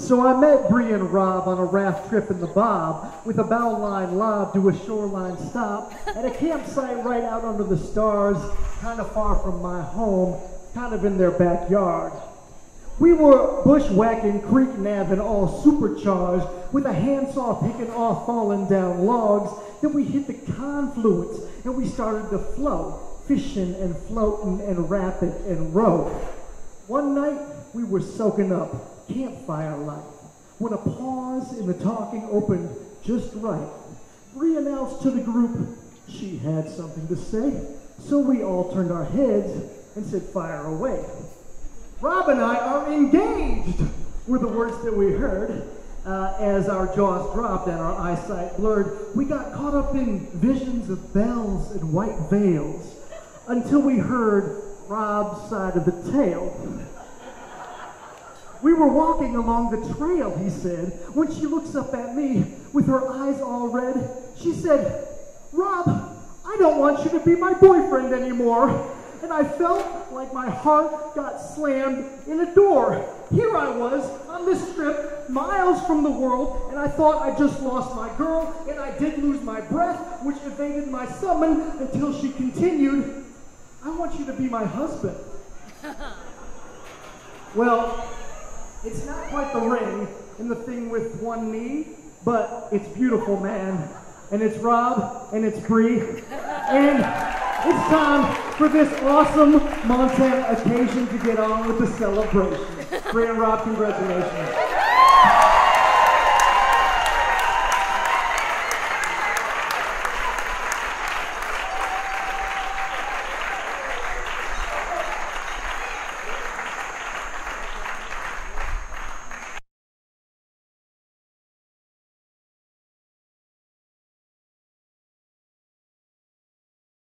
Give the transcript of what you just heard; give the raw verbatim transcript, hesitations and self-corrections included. So I met Bri and Rob on a raft trip in the Bob with a bowline lob to a shoreline stop at a campsite right out under the stars, kind of far from my home, kind of in their backyard. We were bushwhacking, creek nabbing, all supercharged with a handsaw picking off falling down logs. Then we hit the confluence and we started to flow, fishing and floating and rapping and row. One night we were soaking up campfire light when a pause in the talking opened just right. Bri announced to the group she had something to say, so we all turned our heads and said, "Fire away." "Rob and I are engaged," were the words that we heard. Uh, as our jaws dropped and our eyesight blurred, we got caught up in visions of bells and white veils until we heard Rob's side of the tale. "We were walking along the trail," he said, when she looks up at me with her eyes all red. She said, "Rob, I don't want you to be my boyfriend anymore." And I felt like my heart got slammed in a door. Here I was on this strip, miles from the world, and I thought I just lost my girl, and I did lose my breath, which evaded my summon until she continued, "I want you to be my husband." Well, it's not quite the ring and the thing with one knee, but it's beautiful, man. And it's Rob, and it's Bri, and it's time for this awesome Montana occasion to get on with the celebration. Bri and Rob, congratulations.